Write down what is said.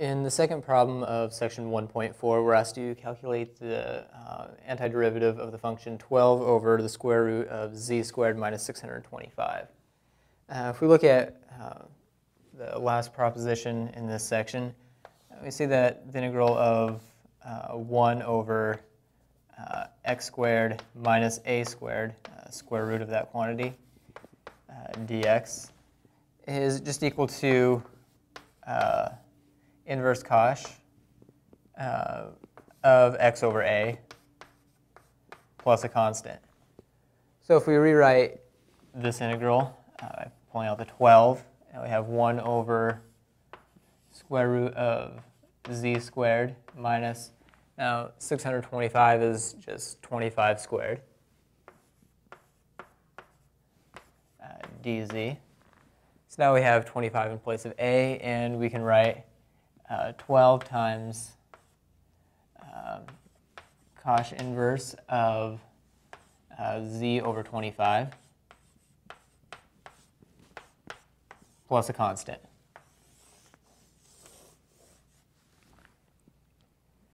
In the second problem of section 1.4, we're asked to calculate the antiderivative of the function 12 over the square root of z squared minus 625. If we look at the last proposition in this section, we see that the integral of 1 over x squared minus a squared, square root of that quantity, dx, is just equal to inverse cosh of x over a plus a constant. So if we rewrite this integral by pulling out the 12, and we have 1 over square root of z squared minus, now 625 is just 25 squared, dz. So now we have 25 in place of a, and we can write 12 times cosh inverse of z over 25 plus a constant.